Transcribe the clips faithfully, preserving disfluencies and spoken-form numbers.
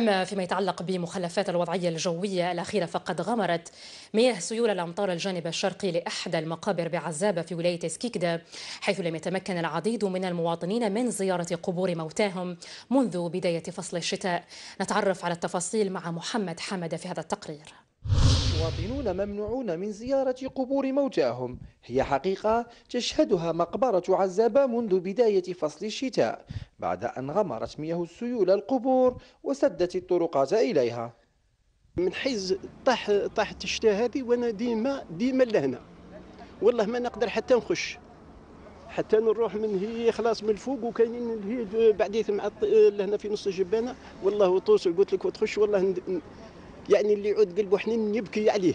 أما فيما يتعلق بمخلفات الوضعية الجوية الأخيرة فقد غمرت مياه سيول الأمطار الجانب الشرقي لأحدى المقابر بعزابة في ولاية سكيكدة، حيث لم يتمكن العديد من المواطنين من زيارة قبور موتاهم منذ بداية فصل الشتاء. نتعرف على التفاصيل مع محمد حماده في هذا التقرير. مواطنون ممنوعون من زيارة قبور موتاهم، هي حقيقة تشهدها مقبرة عزابة منذ بداية فصل الشتاء، بعد أن غمرت مياه السيول القبور وسدت الطرقات إليها. من حيز طاح طاحت الشتاء هذه وأنا ديما ديما لهنا، والله ما نقدر حتى نخش، حتى نروح من هي خلاص من الفوق وكاينين هي بعديت مع لهنا في نص الجبانة، والله توصل قلت لك وتخش والله ند... يعني اللي يعود قلبه حنين يبكي عليه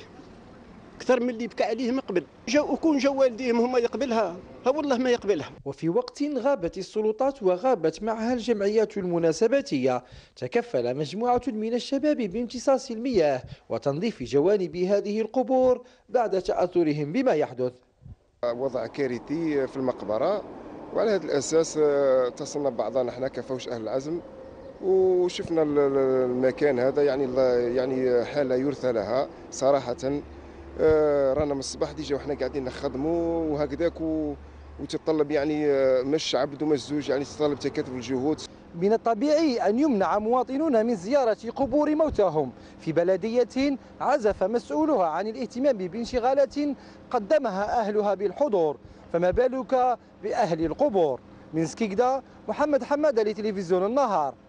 أكثر من اللي يبكي عليه من قبل. جاو كون جاو والديهم هما يقبلها، لا والله ما يقبلها. وفي وقت غابت السلطات وغابت معها الجمعيات المناسباتية، تكفل مجموعة من الشباب بامتصاص المياه وتنظيف جوانب هذه القبور بعد تأثرهم بما يحدث. وضع كارثي في المقبرة، وعلى هذا الأساس اتصلنا ببعضنا احنا كفوج أهل العزم، وشفنا المكان هذا يعني يعني حاله يرثى لها صراحه. رانا من الصباح ديجا وحنا قاعدين نخدموا وهكذاك، وتطلب يعني مش عبد ومش زوج، يعني تطلب تكاتف الجهود. من الطبيعي أن يمنع مواطنون من زيارة قبور موتاهم في بلدية عزف مسؤولها عن الاهتمام بانشغالات قدمها أهلها بالحضور، فما بالك بأهل القبور؟ من سكيكدة، محمد حماده لتلفزيون النهار.